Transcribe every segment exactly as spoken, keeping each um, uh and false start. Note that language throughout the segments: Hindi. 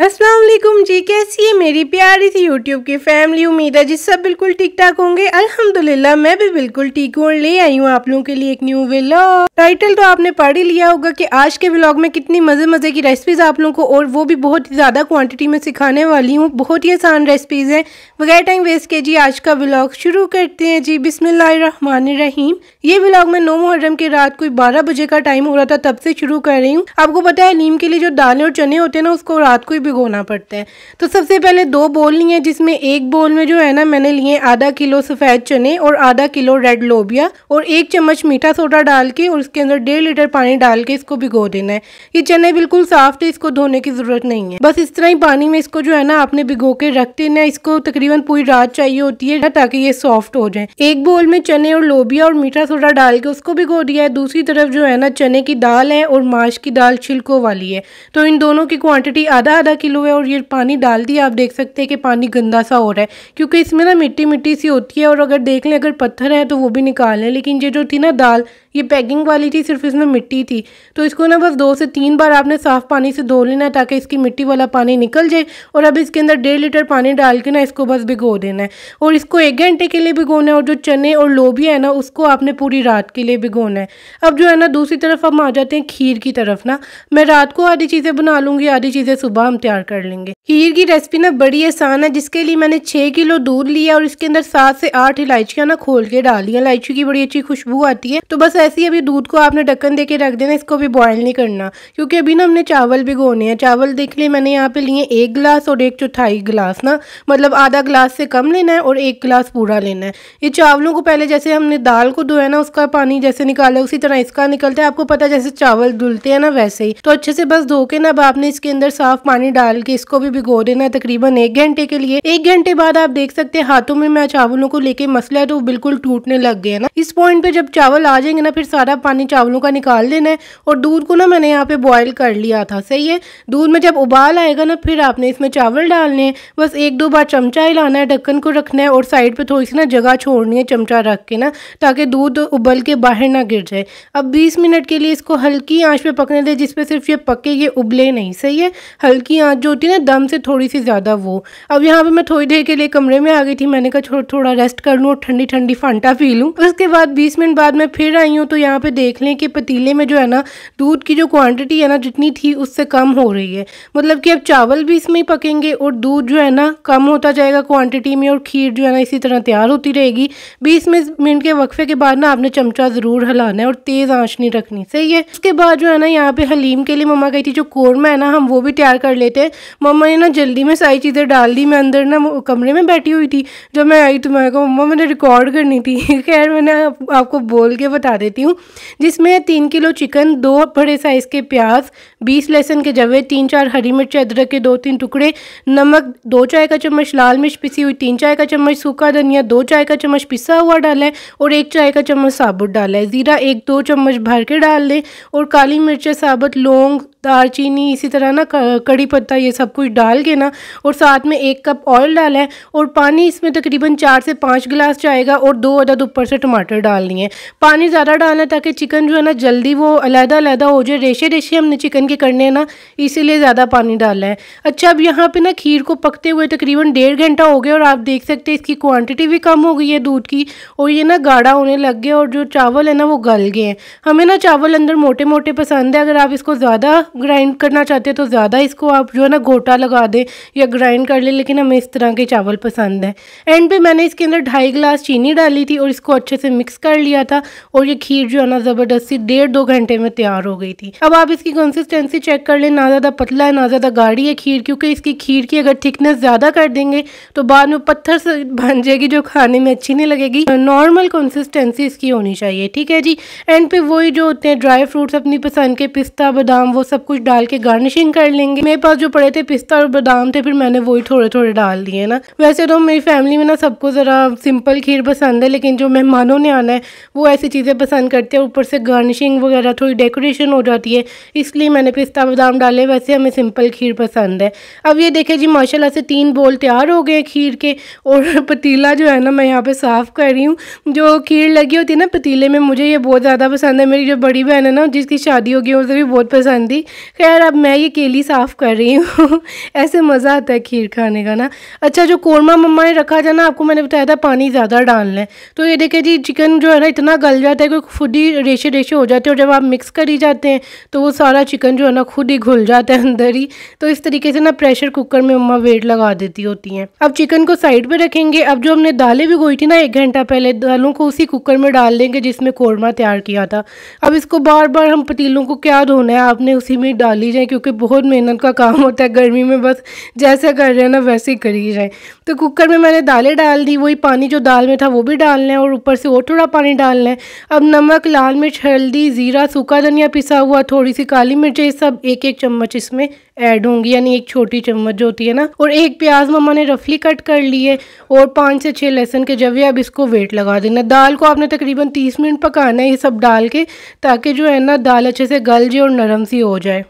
अस्सलाम वालेकुम जी, कैसी है मेरी प्यारी सी यूट्यूब की फैमिली। उम्मीद है जी सब बिल्कुल ठीक ठाक होंगे। अल्हम्दुलिल्लाह मैं भी बिल्कुल ठीक हूँ। ले आई हूँ आप लोगों के लिए एक न्यू व्लॉग। टाइटल तो आपने पढ़ ही लिया होगा कि आज के व्लॉग में कितनी मज़े मज़े की रेसिपीज़ आप लोगों को, और वो भी बहुत ज़्यादा क्वान्टिटी में सिखाने वाली हूँ। बहुत ही आसान रेसिपीज़ हैं। बगैर टाइम वेस्ट किए जी आज का व्लॉग शुरू करते हैं जी। बिस्मिल्लाहिर्रहमानिर्रहीम। ये व्लॉग मैं नौ मुहर्रम की रात कोई बारह बजे का टाइम हो रहा था, तब से शुरू कर रही हूँ। आपको पता है नीम के लिए जो दाने और चने होते हैं ना, उसको रात को भिगोना पड़ता है। तो सबसे पहले दो बोल लिए, जिसमें एक बोल में जो है ना मैंने लिए आधा किलो सफेद चने और आधा किलो रेड लोबिया और एक चम्मच मीठा सोडा डाल के और उसके अंदर डेढ़ लीटर पानी डाल के इसको भिगो देना है। ये चने बिल्कुल साफ है, इसको धोने की जरूरत नहीं है। बस इस तरह ही पानी में इसको जो है ना आपने भिगो के रख देना है। इसको तकरीबन पूरी रात चाहिए होती है ताकि ये सॉफ्ट हो जाए। एक बोल में चने और लोबिया और मीठा सोडा डाल के उसको भिगो दिया है। दूसरी तरफ जो है ना चने की दाल है और माश की दाल छिलकों वाली है, तो इन दोनों की क्वांटिटी आधा आधा किलो है और ये पानी डाल दिया। आप देख सकते हैं कि पानी गंदा सा हो रहा है क्योंकि इसमें ना मिट्टी मिट्टी सी होती है, और अगर देख लें अगर पत्थर है तो वो भी निकाल लें। लेकिन ये जो थी ना दाल, ये पैकिंग वाली थी, सिर्फ इसमें मिट्टी थी। तो इसको ना बस दो से तीन बार आपने साफ पानी से धो लेना है ताकि इसकी मिट्टी वाला पानी निकल जाए। और अब इसके अंदर डेढ़ लीटर पानी डाल के ना इसको बस भिगो देना है और इसको एक घंटे के लिए भिगोना है। और जो चने और लोबिया है ना उसको आपने पूरी रात के लिए भिगोना है। अब जो है ना दूसरी तरफ हम आ जाते हैं खीर की तरफ ना। मैं रात को आधी चीज़ें बना लूँगी, आधी चीज़ें सुबह हम तैयार कर लेंगे। खीर की रेसिपी ना बड़ी आसान है, जिसके लिए मैंने छः किलो दूध लिया और इसके अंदर सात से आठ इलायचियाँ ना खोल के डाल दी। इलायची की बड़ी अच्छी खुशबू आती है। तो बस ऐसे ही अभी दूध को आपने ढक्कन देके रख देना, इसको भी बॉयल नहीं करना क्योंकि अभी ना हमने चावल भिगोने हैं। चावल देख लिए मैंने यहाँ पे लिए एक गिलास और एक चौथाई गिलास ना, मतलब आधा गिलास से कम लेना है और एक गिलास पूरा लेना है। ये चावलों को पहले जैसे हमने दाल को धोया ना उसका पानी जैसे निकाला उसी तरह इसका निकलता है। आपको पता है जैसे चावल धुलते हैं ना वैसे ही। तो अच्छे से बस धो के ना अब आपने इसके अंदर साफ पानी डाल के इसको भी भिगो देना है तकरीबन एक घंटे के लिए। एक घंटे बाद आप देख सकते हैं हाथों में मैं चावलों को लेके मसला है तो बिल्कुल टूटने लग गए ना। इस पॉइंट पे जब चावल आ जाएंगे ना फिर सारा पानी चावलों का निकाल देना है। और दूध को ना मैंने यहाँ पे बॉयल कर लिया था, सही है। दूध में जब उबाल आएगा ना फिर आपने इसमें चावल डालने हैं। बस एक दो बार चमचा हिलाना है, ढक्कन को रखना है और साइड पे थोड़ी सी ना जगह छोड़नी है चमचा रख के ना, ताकि दूध उबल के बाहर ना गिर जाए। अब बीस मिनट के लिए इसको हल्की आँच पे पकने दें, जिसपे सिर्फ ये पके, ये उबले नहीं, सही है। हल्की आँच जो होती है ना दम से थोड़ी सी ज़्यादा वो। अब यहाँ पर मैं थोड़ी देर के लिए कमरे में आ गई थी, मैंने कहा थोड़ा रेस्ट कर लूँ और ठंडी ठंडी फांटा पी लूँ। उसके बाद बीस मिनट बाद मैं फिर आई हूँ तो यहाँ पे देख लें कि पतीले में जो है ना दूध की जो क्वांटिटी है ना जितनी थी उससे कम हो रही है। मतलब कि अब चावल भी इसमें ही पकेंगे और दूध जो है ना कम होता जाएगा क्वांटिटी में, और खीर जो है ना इसी तरह तैयार होती रहेगी। बीस मिनट के वक्फे के बाद ना आपने चमचा ज़रूर हिलाना है और तेज़ आँच नहीं रखनी, सही है। उसके बाद जो है ना यहाँ पे हलीम के लिए मम्मा कहती थी जो कौरमा है ना हम वो भी तैयार कर लेते हैं। मम्मा ने ना जल्दी में सारी चीज़ें डाल दी। मैं अंदर ना कमरे में बैठी हुई थी, जब मैं आई तो मैंने कहा मम्मा मैंने रिकॉर्ड करनी थी। खैर मैंने आपको बोल के बता देती हूँ। जिसमें तीन किलो चिकन, दो बड़े साइज़ के प्याज, बीस लहसुन के जवे, तीन चार हरी मिर्च अदरक के दो तीन टुकड़े, नमक दो चाय का चम्मच, लाल मिर्च पिसी हुई तीन चाय का चम्मच, सूखा धनिया दो चाय का चम्मच पिसा हुआ डाला है और एक चाय का चम्मच साबुत डाला है। ज़ीरा एक दो चम्मच भर के डाल दें और काली मिर्चें साबुत, लौंग, दालचीनी, इसी तरह ना कड़ी पत्ता, ये सब कुछ डाल के ना और साथ में एक कप ऑयल डाला है। और पानी इसमें तकरीबन चार से पाँच गिलास जाएगा और दो अदद ऊपर से टमाटर डालनी है। पानी ज़्यादा डालना है ताकि चिकन जो है ना जल्दी वो अलहदा अलहदा हो जाए। रेशे रेशे हमने चिकन के करने हैं ना, इसीलिए ज़्यादा पानी डालना है। अच्छा अब यहाँ पे ना खीर को पकते हुए तकरीबन डेढ़ घंटा हो गया और आप देख सकते हैं इसकी क्वांटिटी भी कम हो गई है दूध की, और ये ना गाढ़ा होने लग गया और जो चावल है ना वो गल गए हैं। हमें ना चावल अंदर मोटे मोटे पसंद है। अगर आप इसको ज़्यादा ग्राइंड करना चाहते हैं तो ज़्यादा इसको आप जो है ना घोटा लगा दें या ग्राइंड कर लें, लेकिन हमें इस तरह के चावल पसंद है। एंड पे मैंने इसके अंदर ढाई गिलास चीनी डाली थी और इसको अच्छे से मिक्स कर लिया था और ये खीर जो है ना ज़बरदस्ती डेढ़ दो घंटे में तैयार हो गई थी। अब आप इसकी कंसिस्टेंसी चेक कर लें, ना ज़्यादा पतला है ना ज़्यादा गाढ़ी है खीर, क्योंकि इसकी खीर की अगर थिकनेस ज़्यादा कर देंगे तो बाद में पत्थर से बन जाएगी जो खाने में अच्छी नहीं लगेगी। नॉर्मल कंसिस्टेंसी इसकी होनी चाहिए, ठीक है जी। एंड पे वही जो होते हैं ड्राई फ्रूट्स अपनी पसंद के, पिस्ता बादाम, वो सब कुछ डाल के गार्निशिंग कर लेंगे। मेरे पास जो पड़े थे पिस्ता और बादाम थे, फिर मैंने वही थोड़े थोड़े डाल दिए ना। वैसे तो मेरी फैमिली में ना सबको ज़रा सिंपल खीर पसंद है, लेकिन जो मेहमानों ने आना है वो ऐसी चीज़ें पसंद करते हैं। ऊपर से गार्निशिंग वगैरह थोड़ी डेकोरेशन हो जाती है, इसलिए मैंने पिस्ता बादाम डालें। वैसे हमें सिंपल खीर पसंद है। अब ये देखें जी माशाल्लाह से तीन बोल तैयार हो गए खीर के। और पतीला जो है ना मैं यहाँ पे साफ़ कर रही हूँ। जो खीर लगी होती है ना पतीले में, मुझे ये बहुत ज़्यादा पसंद है। मेरी जो बड़ी बहन है ना जिसकी शादी हो गई उसे भी बहुत पसंद थी। खैर अब मैं ये केली साफ़ कर रही हूँ। ऐसे मज़ा आता है खीर खाने का ना। अच्छा जो कौरमा मम्मा ने रखा था ना, आपको मैंने बताया था पानी ज़्यादा डालना है। तो ये देखें जी चिकन जो है ना इतना गल जाता है कि खुद ही रेशे रेशे हो जाते हैं। और जब आप मिक्स करी जाते हैं तो वो सारा चिकन जो है ना खुद ही घुल जाता है अंदर ही। तो इस तरीके से ना प्रेशर कुकर में मम्मा वेट लगा देती होती हैं। अब चिकन को साइड पे रखेंगे। अब जो हमने दालें भिगोई थी ना एक घंटा पहले, दालों को उसी कुकर में डाल देंगे जिसमें कौरमा तैयार किया था। अब इसको बार बार हम पतीलों को क्या धोना है आपने उसी में डाली जाए, क्योंकि बहुत मेहनत का काम होता है गर्मी में। बस जैसा कर रहे हैं ना वैसे ही करी जाए। तो कुकर में मैंने दालें डाल दी, वही पानी जो दाल में था वो भी डालना है और ऊपर से और थोड़ा पानी डालना है। अब नमक, लाल मिर्च, हल्दी, ज़ीरा, सूखा धनिया पिसा हुआ, थोड़ी सी काली मिर्चें, सब एक एक चम्मच इसमें ऐड होंगी, यानी एक छोटी चम्मच जो होती है ना। और एक प्याज मम्मा ने रफली कट कर ली है और पाँच से छः लहसुन के जवे। अब इसको वेट लगा देना। दाल को आपने तकरीबन तीस मिनट पकाना है ये सब डाल के, ताकि जो है ना दाल अच्छे से गल जाए और नरम सी हो जाए।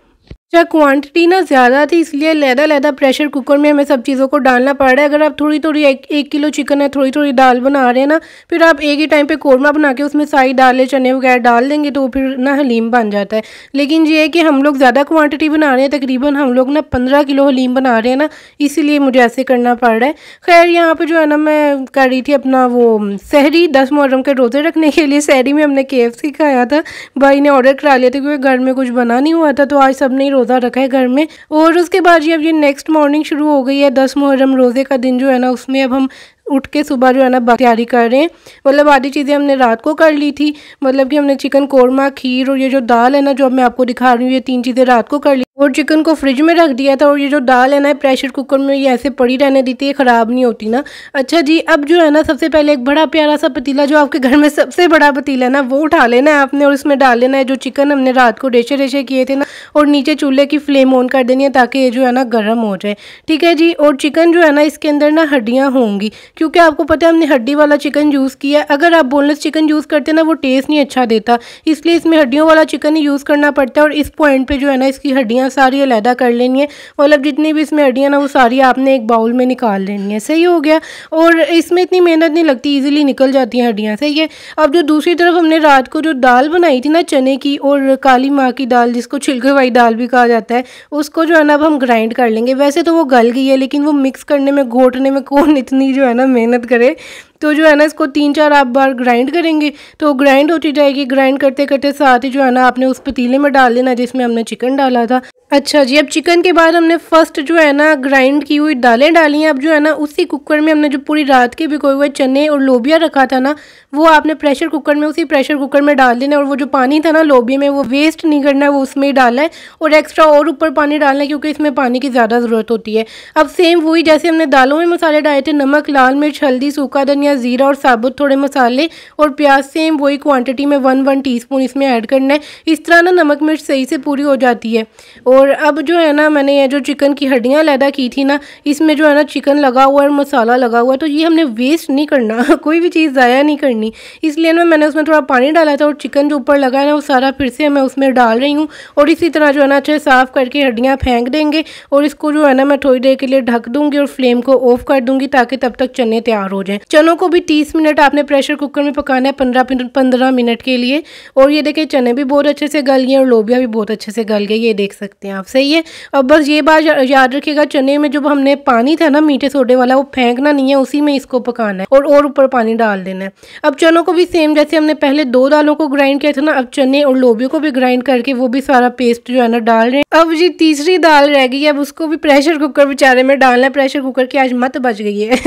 अच्छा क्वांटिटी ना ज़्यादा थी इसलिए लहदा लहदा प्रेशर कुकर में हमें सब चीज़ों को डालना पड़ रहा है। अगर आप थोड़ी थोड़ी एक, एक किलो चिकन है थोड़ी थोड़ी दाल बना रहे हैं ना, फिर आप एक ही टाइम पे कौरमा बना के उसमें सारी दालें चने वगैरह डाल देंगे तो फिर ना हलीम बन जाता है। लेकिन ये है कि हम लोग ज़्यादा क्वान्टिटी बना रहे हैं, तकरीबन हम लोग ना पंद्रह किलो हलीम बना रहे हैं ना, इसीलिए मुझे ऐसे करना पड़ रहा है। खैर यहाँ पर जो है ना मैं कर रही थी अपना वो सहरी, दस मुहर्रम के रोज़े रखने के लिए। सहरी में हमने के एफ सी खाया था, भाई ने ऑर्डर करा लिया था क्योंकि घर में कुछ बना नहीं हुआ था, तो आज सब ने रोज़ा रखा है घर में। और उसके बाद ये अब ये नेक्स्ट मॉर्निंग शुरू हो गई है। दस मुहर्रम रोज़े का दिन जो है ना उसमें अब हम उठ के सुबह जो है ना तैयारी कर रहे हैं। मतलब आधी चीज़ें हमने रात को कर ली थी, मतलब कि हमने चिकन कौरमा, खीर और ये जो दाल है ना जो अब मैं आपको दिखा रही हूँ, ये तीन चीज़ें रात को कर ली। और चिकन को फ्रिज में रख दिया था। और ये जो दाल है ना प्रेशर कुकर में ये ऐसे पड़ी रहने देती है, ख़राब नहीं होती ना। अच्छा जी अब जो है ना सबसे पहले एक बड़ा प्यारा सा पतीला, जो आपके घर में सबसे बड़ा पतीला है ना वो उठा लेना है आपने, और उसमें डाल लेना है जो चिकन हमने रात को रेशे रेशे किए थे ना, और नीचे चूल्हे की फ्लेम ऑन कर देनी है ताकि ये जो है ना गर्म हो जाए। ठीक है जी। और चिकन जो है ना इसके अंदर ना हड्डियाँ होंगी, क्योंकि आपको पता है हमने हड्डी वाला चिकन यूज़ किया है। अगर आप बोनलेस चिकन यूज़ करते हैं ना वो टेस्ट नहीं अच्छा देता, इसलिए इसमें हड्डियों वाला चिकन ही यूज़ करना पड़ता है। और इस पॉइंट पे जो है ना इसकी हड्डियाँ सारी अलहदा कर लेनी है, मतलब जितनी भी इसमें हड्डियाँ ना वो सारी आपने एक बाउल में निकाल लेनी है। सही हो गया। और इसमें इतनी मेहनत नहीं लगती, ईजिली निकल जाती हैं हड्डियाँ। सही है। अब जो दूसरी तरफ हमने रात को जो दाल बनाई थी ना चने की और काली माँ की दाल, जिसको छिलके वाली दाल भी कहा जाता है, उसको जो है ना अब हम ग्राइंड कर लेंगे। वैसे तो वो गल गई है, लेकिन वो मिक्स करने में, घोटने में कौन इतनी जो है मेहनत करे। तो जो है ना इसको तीन चार आप बार ग्राइंड करेंगे तो ग्राइंड होती जाएगी। ग्राइंड करते करते साथ ही जो है ना आपने उस पतीले में डाल देना जिसमें हमने चिकन डाला था। अच्छा जी अब चिकन के बाद हमने फर्स्ट जो है ना ग्राइंड की हुई दालें डाली हैं। अब जो है ना उसी कुकर में हमने जो पूरी रात के भिगोए हुए चने और लोबिया रखा था ना वो आपने प्रेशर कुकर में, उसी प्रेशर कुकर में डाल देना। और वो जो पानी था ना लोबिया में वो वेस्ट नहीं करना है, वो उसमें ही डालना है। और एक्स्ट्रा और ऊपर पानी डालना है क्योंकि इसमें पानी की ज़्यादा ज़रूरत होती है। अब सेम वही जैसे हमने दालों में मसाले डाले थे, नमक, लाल मिर्च, हल्दी, सूखा धनिया, ज़ीरा और साबुत थोड़े मसाले और प्याज, सेम वही क्वांटिटी में वन वन टीस्पून इसमें ऐड करना है। इस तरह ना नमक मिर्च सही से पूरी हो जाती है। और अब जो है ना मैंने ये जो चिकन की हड्डियाँ लैदा की थी ना इसमें जो है ना चिकन लगा हुआ है और मसाला लगा हुआ है, तो ये हमने वेस्ट नहीं करना कोई भी चीज़ ज़ाया नहीं करनी, इसलिए ना मैंने उसमें थोड़ा पानी डाला था। और चिकन जो ऊपर लगा है ना वो सारा फिर से मैं उसमें डाल रही हूँ। और इसी तरह जो है ना अच्छे साफ़ करके हड्डियाँ फेंक देंगे और इसको जो है ना मैं थोड़ी देर के लिए ढक दूँगी और फ्लेम को ऑफ कर दूँगी ताकि तब तक चने तैयार हो जाएँ। चनों को भी तीस मिनट आपने प्रेशर कुकर में पकाना है, पंद्रह पंद्रह मिनट के लिए। और ये देखें चने भी बहुत अच्छे से गल गए और लोबिया भी बहुत अच्छे से गल गई, ये देख सकते हैं आप। सही है। अब बस ये बात याद रखिएगा, चने में जब हमने पानी था ना मीठे सोडे वाला वो फेंकना नहीं है, उसी में इसको पकाना है और और ऊपर पानी डाल देना है। अब चनों को भी सेम जैसे हमने पहले दो दालों को ग्राइंड किया था ना, अब चने और लोबियों को भी ग्राइंड करके वो भी सारा पेस्ट जो है ना डाल रहे हैं। अब जी तीसरी दाल रह गई, अब उसको भी प्रेशर कुकर बेचारे में डालना है। प्रेशर कुकर की आज मत बच गई है।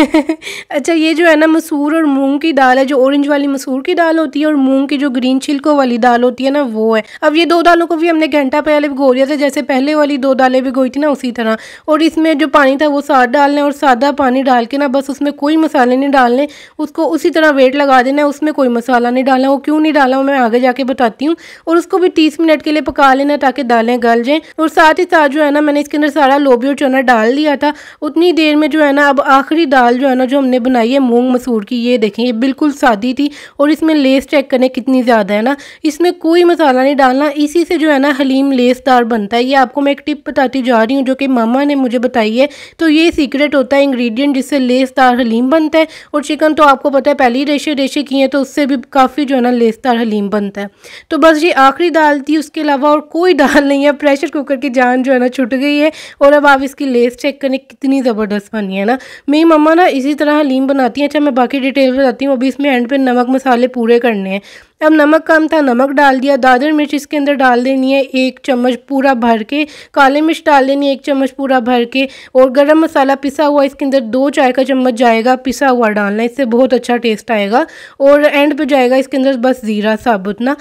अच्छा ये जो है ना मसूर और मूंग की दाल है, जो ऑरेंज वाली मसूर की दाल होती है और मूंग की जो ग्रीन छिलकों वाली दाल होती है ना वो है। अब ये दो दालों को भी हमने घंटा पहले भिगो दिया था, जैसे पहले वाली दो दालें भिगोई थी ना उसी तरह। और इसमें जो पानी था वो साथ डालना है और सादा पानी डाल के ना बस उसमें कोई मसाले नहीं डालने, उसको उसी तरह वेट लगा देना है। उसमें कोई मसाला नहीं डालना, वो क्यों नहीं डाला मैं आगे जाके बताती हूँ। और उसको भी तीस मिनट के लिए पका लेना ताकि दालें गल जाएँ। और साथ ही साथ जो है ना मैंने इसके अंदर सारा लोबिया और चना डाल दिया था। उतनी देर में जो है ना अब आखिरी दाल जो है ना जो हमने बनाई है मूँग सूट की। ये देखें, ये बिल्कुल सादी थी और इसमें लेस चेक करें कितनी ज़्यादा है ना, इसमें कोई मसाला नहीं डालना। इसी से जो है ना हलीम लेसदार बनता है। ये आपको मैं एक टिप बताती जा रही हूँ जो कि मामा ने मुझे बताई है। तो ये सीक्रेट होता है इंग्रेडिएंट जिससे लेसदार हलीम बनता है। और चिकन तो आपको पता है पहले ही रेशे रेशे किए हैं तो उससे भी काफ़ी जो है ना लेसदार हलीम बनता है। तो बस ये आखिरी दाल थी, उसके अलावा और कोई दाल नहीं है। प्रेशर कुकर की जान जो है ना छुट गई है। और अब आप इसकी लेस चेक करें कितनी ज़बरदस्त बनी है ना। मेरी मम्मा ना इसी तरह हलीम बनाती हैं। अच्छा मैं बाकी डिटेल बताती हूँ। अभी इसमें एंड पे नमक मसाले पूरे करने हैं। अब नमक कम था, नमक डाल दिया। दादर मिर्च इसके अंदर डाल देनी है एक चम्मच पूरा भर के। काली मिर्च डाल देनी है एक चम्मच पूरा भर के। और गरम मसाला पिसा हुआ इसके अंदर दो चाय का चम्मच जाएगा, पिसा हुआ डालना, इससे बहुत अच्छा टेस्ट आएगा। और एंड पे जाएगा इसके अंदर बस ज़ीरा साबुत ना,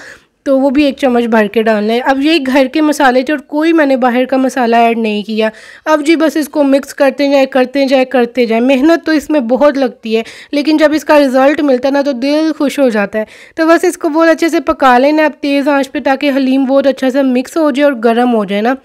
तो वो भी एक चम्मच भर के डालना है। अब ये घर के मसाले थे और कोई मैंने बाहर का मसाला ऐड नहीं किया। अब जी बस इसको मिक्स करते जाए करते जाए करते जाए। मेहनत तो इसमें बहुत लगती है लेकिन जब इसका रिज़ल्ट मिलता है ना तो दिल खुश हो जाता है। तो बस इसको बहुत अच्छे से पका लेना अब तेज़ आंच पे, ताकि हलीम बहुत अच्छा सा मिक्स हो जाए और गर्म हो जाए ना।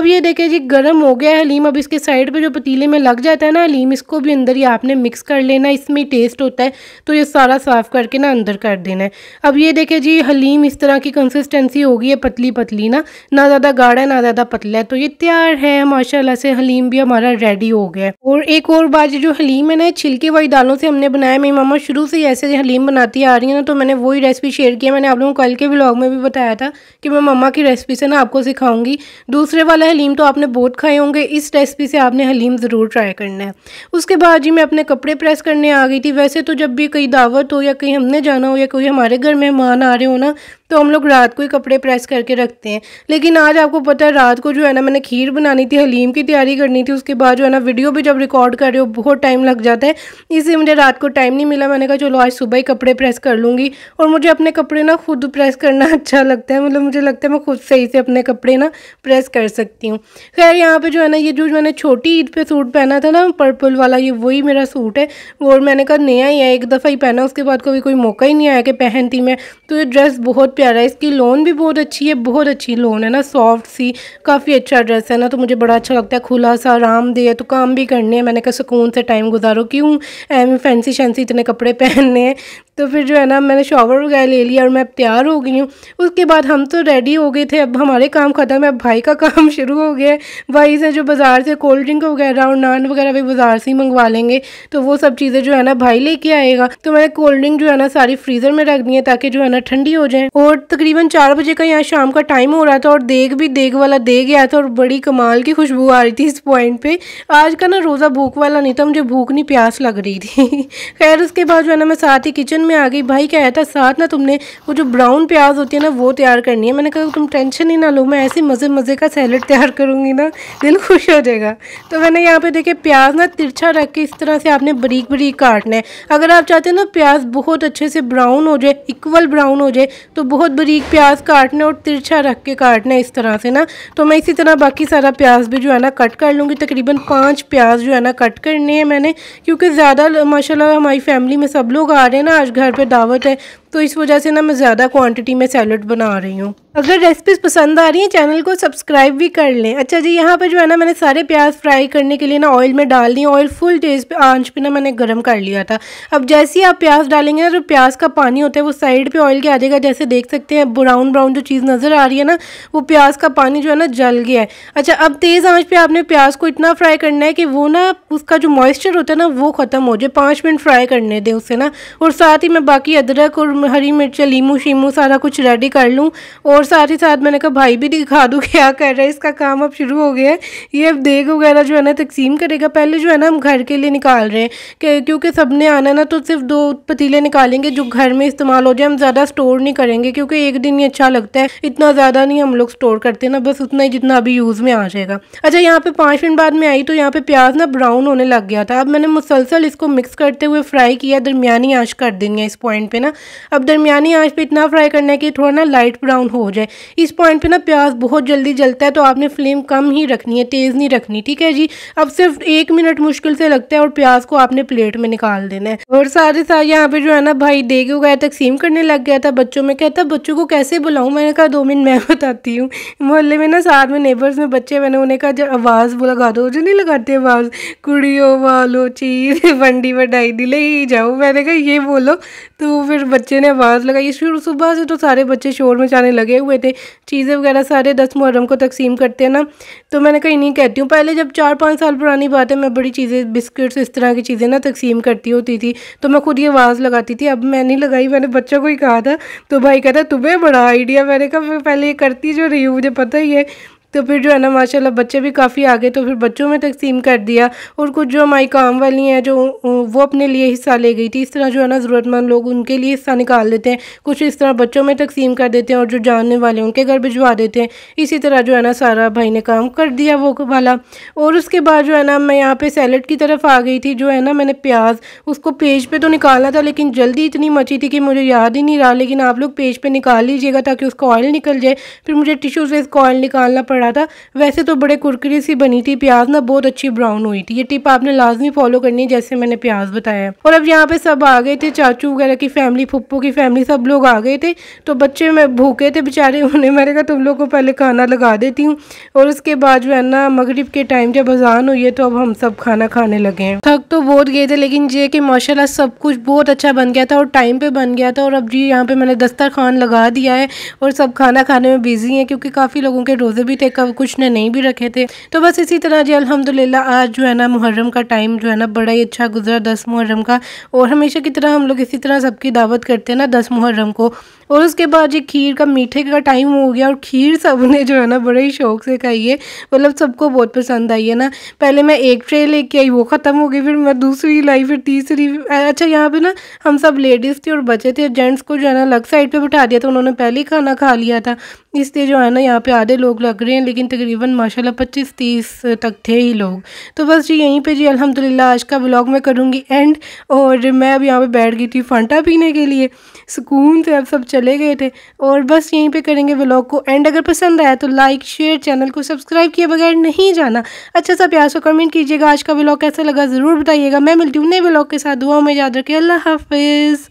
अब ये देखें जी गर्म हो गया है हलीम। अब इसके साइड पर जो पतीले में लग जाता है ना हलीम, इसको भी अंदर ही आपने मिक्स कर लेना। इसमें टेस्ट होता है तो ये सारा साफ़ करके ना अंदर कर देना है। अब ये देखें जी हलीम इस तरह कंसिस्टेंसी होगी है पतली पतली ना, ना ज़्यादा गाढ़ा है ना ज़्यादा पतला है। तो ये तैयार है माशाल्लाह से, हलीम भी हमारा रेडी हो गया है। और एक और बात, जो हलीम है ना छिलके वाली दालों से हमने बनाया। मेरी मामा शुरू से ऐसे हलीम बनाती आ रही है ना, तो मैंने वही रेसिपी शेयर की है। मैंने आप लोगों को कल के व्लॉग में भी बताया था कि मैं मम्मा की रेसिपी से ना आपको सिखाऊंगी। दूसरे वाला हलीम तो आपने बहुत खाए होंगे, इस रेसिपी से आपने हलीम ज़रूर ट्राई करना है। उसके बाद जी मैं अपने कपड़े प्रेस करने आ गई थी। वैसे तो जब भी कोई दावत हो या कहीं हमने जाना हो या कोई हमारे घर मेहमान आ रहे हो ना, तो हम लोग रात को ही कपड़े प्रेस करके रखते हैं। लेकिन आज आपको पता है रात को जो है ना मैंने खीर बनानी थी, हलीम की तैयारी करनी थी। उसके बाद जो है ना वीडियो भी जब रिकॉर्ड कर रहे हो बहुत टाइम लग जाता है, इसलिए मुझे रात को टाइम नहीं मिला। मैंने कहा चलो आज सुबह ही कपड़े प्रेस कर लूँगी। और मुझे अपने कपड़े ना खुद प्रेस करना अच्छा लगता है, मतलब मुझे लगता है मैं खुद सही से अपने कपड़े ना प्रेस कर सकती हूँ। खैर यहाँ पर जो है ना ये जो मैंने छोटी ईद पर सूट पहना था ना पर्पल वाला, ये वही मेरा सूट है। और मैंने कहा नया ही है, एक दफ़ा ही पहना, उसके बाद कभी कोई मौका ही नहीं आया कि पहनती मैं। तो ये ड्रेस बहुत प्यारा है, इसकी लोन भी बहुत अच्छी है, बहुत अच्छी लोन है ना, सॉफ्ट सी, काफ़ी अच्छा ड्रेस है ना। तो मुझे बड़ा अच्छा लगता है, खुला सा आरामदेह है, तो काम भी करने हैं। मैंने कहा सुकून से टाइम गुजारो, क्यों एम फैंसी शैंसी इतने कपड़े पहनने हैं। तो फिर जो है ना मैंने शॉवर वगैरह ले लिया और मैं अब तैयार हो गई हूँ। उसके बाद हम तो रेडी हो गए थे, अब हमारे काम ख़त्म है, अब भाई का काम शुरू हो गया है। भाई से जो बाज़ार से कोल्ड ड्रिंक वगैरह और नान वगैरह भी बाज़ार से ही मंगवा लेंगे, तो वो सब चीज़ें जो है ना भाई लेके आएगा। तो मैंने कोल्ड ड्रिंक जो है ना सारी फ्रीज़र में रख दी है ताकि जो है ना ठंडी हो जाए। और तकरीबन चार बजे का यहाँ शाम का टाइम हो रहा था और देग भी देग वाला देग आया था और बड़ी कमाल की खुशबू आ रही थी। इस पॉइंट पे आज का ना रोज़ा भूख वाला नहीं था, मुझे भूख नहीं प्यास लग रही थी। खैर उसके बाद जो है ना मैं साथ ही किचन में आ गई। भाई कह रहा था साथ ना तुमने वो जो ब्राउन प्याज होती है ना वो तैयार करनी है। मैंने कहा तुम टेंशन ही ना लो, मैं ऐसे मज़े मज़े का सैलड तैयार करूँगी ना, दिल खुश हो जाएगा। तो मैंने यहाँ पर देखे प्याज ना तिरछा रख के इस तरह से आपने बारीक बारीक काटना है। अगर आप चाहते हैं ना प्याज बहुत अच्छे से ब्राउन हो जाए, इक्वल ब्राउन हो जाए, तो बहुत बारीक प्याज काटना और तिरछा रख के काटना है इस तरह से ना। तो मैं इसी तरह बाकी सारा प्याज भी जो है ना कट कर लूँगी। तकरीबन पांच प्याज जो है ना कट करने हैं मैंने, क्योंकि ज़्यादा माशाल्लाह हमारी फैमिली में सब लोग आ रहे हैं ना, आज घर पे दावत है, तो इस वजह से ना मैं ज़्यादा क्वांटिटी में सैलड बना रही हूँ। अगर रेसिपीज़ पसंद आ रही हैं चैनल को सब्सक्राइब भी कर लें। अच्छा जी यहाँ पे जो है ना मैंने सारे प्याज फ्राई करने के लिए ना ऑयल में डाल दिए। ऑयल फुल तेज़ पे आंच पे ना मैंने गरम कर लिया था। अब जैसे ही आप प्याज डालेंगे ना तो प्याज का पानी होता है वो साइड पे ऑयल के आ जाएगा। जैसे देख सकते हैं ब्राउन ब्राउन जो चीज़ नज़र आ रही है ना, वो प्याज का पानी जो है ना जल गया है। अच्छा अब तेज़ आँच पर आपने प्याज को इतना फ्राई करना है कि वो ना उसका जो मॉइस्चर होता है ना वो ख़त्म हो जाए। पाँच मिनट फ्राई करने दें उससे ना। और साथ ही मैं बाकी अदरक और हरी मिर्च लीमू शीमू सारा कुछ रेडी कर लूँ। और साथ ही साथ मैंने कहा भाई भी दिखा दूँ क्या कर रहा है, इसका काम अब शुरू हो गया है। ये अब देग वगैरह जो है ना तकसीम करेगा। पहले जो है ना हम घर के लिए निकाल रहे हैं क्योंकि सब ने आना ना, तो सिर्फ दो पतीले निकालेंगे जो घर में इस्तेमाल हो जाए। हम ज़्यादा स्टोर नहीं करेंगे क्योंकि एक दिन ही अच्छा लगता है, इतना ज़्यादा नहीं हम लोग स्टोर करते ना, बस उतना ही जितना अभी यूज़ में आ जाएगा। अच्छा यहाँ पर पाँच मिनट बाद में आई तो यहाँ पर प्याज ना ब्राउन होने लग गया था। अब मैंने मुसलसल इसको मिक्स करते हुए फ्राई किया, दरमियानी आँच कर देनी है इस पॉइंट पर ना। अब दरमियानी आंच पे इतना फ्राई करना है कि थोड़ा ना लाइट ब्राउन हो जाए। इस पॉइंट पे ना प्याज बहुत जल्दी जलता है, तो आपने फ्लेम कम ही रखनी है, तेज़ नहीं रखनी, ठीक है जी। अब सिर्फ एक मिनट मुश्किल से लगता है और प्याज को आपने प्लेट में निकाल देना है। और सारे साथ यहाँ पे जो है ना भाई देगी उगाया तकसीम करने लग गया था बच्चों में। कहता बच्चों को कैसे बुलाऊँ, मैंने कहा दो मिनट मैं बताती हूँ। मोहल्ले में ना साथ में नेबर्स में बच्चे, मैंने उन्हें कहा जब आवाज़ लगा दो, जो नहीं लगाते आवाज़, कुड़ियों वालो चीज वंडी वडाई दिले ही जाओ, मैंने कहा ये बोलो, तो फिर बच्चे ने आवाज़ लगाई। शुरू सुबह से तो सारे बच्चे शोर मचाने लगे हुए थे, चीज़ें वगैरह सारे दस मुहर्रम को तकसीम करते हैं ना, तो मैंने कहीं नहीं कहती हूँ। पहले जब चार पाँच साल पुरानी बात है, मैं बड़ी चीज़ें बिस्किट्स इस तरह की चीज़ें ना तकसीम करती होती थी, तो मैं खुद ही आवाज़ लगाती थी। अब मैं नहीं लगाई, मैंने बच्चों को ही कहा था, तो भाई कहता तुम्हें बड़ा आइडिया, मैंने कहा पहले ये करती जो रही हूँ मुझे पता ही है। तो फिर जो है ना माशाल्लाह बच्चे भी काफ़ी आ गए, तो फिर बच्चों में तकसीम कर दिया। और कुछ जो हमारी काम वाली हैं जो वो अपने लिए हिस्सा ले गई थी, इस तरह जो है ना ज़रूरतमंद लोग उनके लिए हिस्सा निकाल देते हैं, कुछ इस तरह बच्चों में तकसीम कर देते हैं, और जो जानने वाले उनके घर भिजवा देते हैं। इसी तरह जो है ना सारा भाई ने काम कर दिया वो वाला। और उसके बाद जो है ना मैं यहाँ पर सैलड की तरफ आ गई थी। जो है ना मैंने प्याज उसको पेज पर तो निकालना था, लेकिन जल्दी इतनी मची थी कि मुझे याद ही नहीं रहा, लेकिन आप लोग पेज पर निकाल लीजिएगा ताकि उसका ऑयल निकल जाए। फिर मुझे टिश्यू से इसका ऑयल निकालना रहा था। वैसे तो बड़े कुरकुरी सी बनी थी, प्याज ना बहुत अच्छी ब्राउन हुई थी। ये टिप आपने लाजमी फॉलो करनी है जैसे मैंने प्याज बताया। और अब यहाँ पे सब आ गए थे, चाचू वगैरह की फैमिली, फुप्पो की फैमिली, सब लोग आ गए थे। तो बच्चे में भूखे थे बेचारे, उन्हें मैंने कहा तुम लोग को पहले खाना लगा देती हूँ, और उसके बाद जो है ना मगरिब के टाइम जब अजान हुई है तो अब हम सब खाना खाने लगे हैं। थक तो बहुत गए थे, लेकिन ये कि माशाल्लाह सब कुछ बहुत अच्छा बन गया था और टाइम पे बन गया था। और अब जी यहाँ पे मैंने दस्तरखान लगा दिया है और सब खाना खाने में बिजी है, क्योंकि काफ़ी लोगों के रोजे भी कब कुछ ने नहीं भी रखे थे। तो बस इसी तरह जी अल्हम्दुलिल्लाह आज जो है ना मुहर्रम का टाइम जो है ना बड़ा ही अच्छा गुजरा, दस मुहर्रम का। और हमेशा की तरह हम लोग इसी तरह सबकी दावत करते हैं ना दस मुहर्रम को। और उसके बाद जी खीर का मीठे का टाइम हो गया, और खीर सबने जो है ना बड़े ही शौक से खाई है, मतलब सबको बहुत पसंद आई है ना। पहले मैं एक ट्रे लेके आई, वो ख़त्म हो गई, फिर मैं दूसरी लाई, फिर तीसरी। अच्छा यहाँ पे ना हम सब लेडीज़ थे और बच्चे थे, जेंट्स को जो है ना अलग साइड पे बिठा दिया था, उन्होंने पहले ही खाना खा लिया था, इसलिए जो है ना यहाँ पे आधे लोग लग रहे हैं, लेकिन तकरीबन माशाल्लाह पच्चीस तीस तक थे ही लोग। तो बस जी यहीं पे जी अल्हम्दुलिल्लाह आज का व्लॉग मैं करूँगी एंड। और मैं अब यहाँ पे बैठ गई थी फांटा पीने के लिए, सुकून से अब सब चले गए थे। और बस यहीं पे करेंगे व्लॉग को एंड। अगर पसंद आया तो लाइक शेयर, चैनल को सब्सक्राइब किए बगैर नहीं जाना। अच्छा सा प्यार से कमेंट कीजिएगा आज का व्लॉग कैसा लगा ज़रूर बताइएगा। मैं मिलती हूँ नए व्लॉग के साथ, दुआ में याद रखिए, अल्लाह हाफिज़।